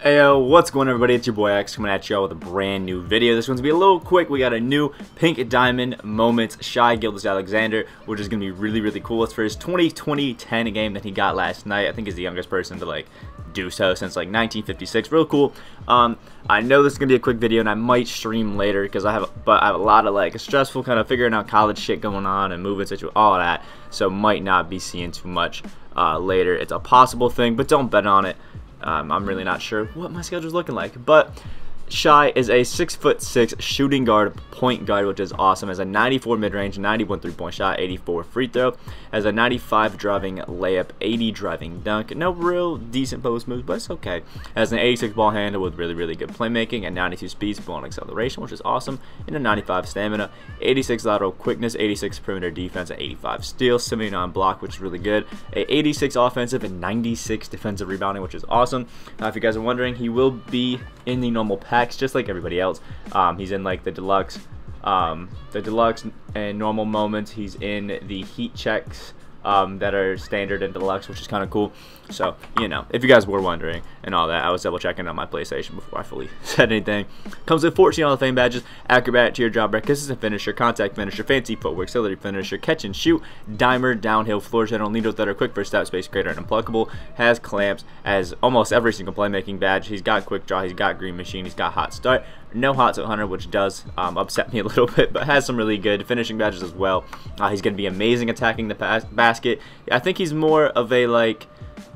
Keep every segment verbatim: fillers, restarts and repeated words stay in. Hey yo, what's going on everybody, it's your boy X coming at y'all with a brand new video. This one's going to be a little quick. We got a new Pink Diamond Moments Shai Gilgeous-Alexander, which is going to be really, really cool. It's for his twenty twenty ten game that he got last night. I think he's the youngest person to like do so since like nineteen fifty-six. Real cool. Um, I know this is going to be a quick video and I might stream later because I have but I have a lot of like stressful kind of figuring out college shit going on and moving situation, all that. So might not be seeing too much uh, later. It's a possible thing, but don't bet on it. Um, I'm really not sure what my schedule is looking like, but Shai is a six foot six shooting guard, point guard, which is awesome. Has a ninety-four mid-range, ninety-one three-point shot, eighty-four free throw. Has a ninety-five driving layup, eighty driving dunk. No real decent post moves, but it's okay. Has an eighty-six ball handle with really, really good playmaking, and ninety-two speed, ball and acceleration, which is awesome. And a ninety-five stamina, eighty-six lateral quickness, eighty-six perimeter defense, and eighty-five steal, seventy-nine block, which is really good. A eighty-six offensive and ninety-six defensive rebounding, which is awesome. Now, if you guys are wondering, he will be in the normal packs just like everybody else. Um, he's in like the deluxe um, the deluxe and normal moments. He's in the heat checks um, that are standard and deluxe, which is kind of cool. So, you know, if you guys were wondering and all that, I was double checking on my PlayStation before I fully said anything. Comes with fourteen Hall of Fame badges, acrobat, teardrop, breakers, and finisher, contact finisher, fancy footwork, auxiliary finisher, catch and shoot, dimer, downhill, floor general, needles that are quick first step, space creator, and unpluckable. Has clamps, has almost every single playmaking badge. He's got quick draw, he's got green machine, he's got hot start. No hot start hunter, which does um, upset me a little bit, but has some really good finishing badges as well. Uh, he's going to be amazing attacking the bas basket. I think he's more of a like...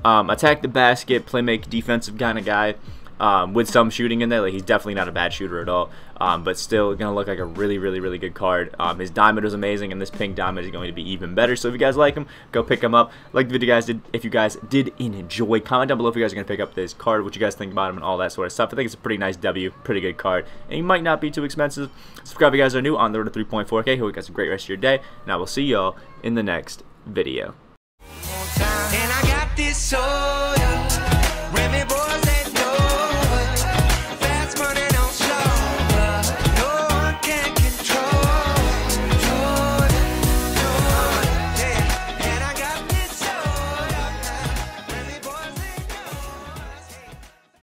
Um, attack the basket, play make defensive kind of guy um, with some shooting in there. Like, he's definitely not a bad shooter at all, um, but still going to look like a really, really, really good card. Um, his diamond was amazing, and this pink diamond is going to be even better. So if you guys like him, go pick him up. Like the video guys did. If you guys did enjoy, comment down below if you guys are going to pick up this card, what you guys think about him and all that sort of stuff. I think it's a pretty nice W, pretty good card, and he might not be too expensive. Subscribe if you guys are new on the road to three point four K. Hope you guys have a great rest of your day, and I will see y'all in the next video. So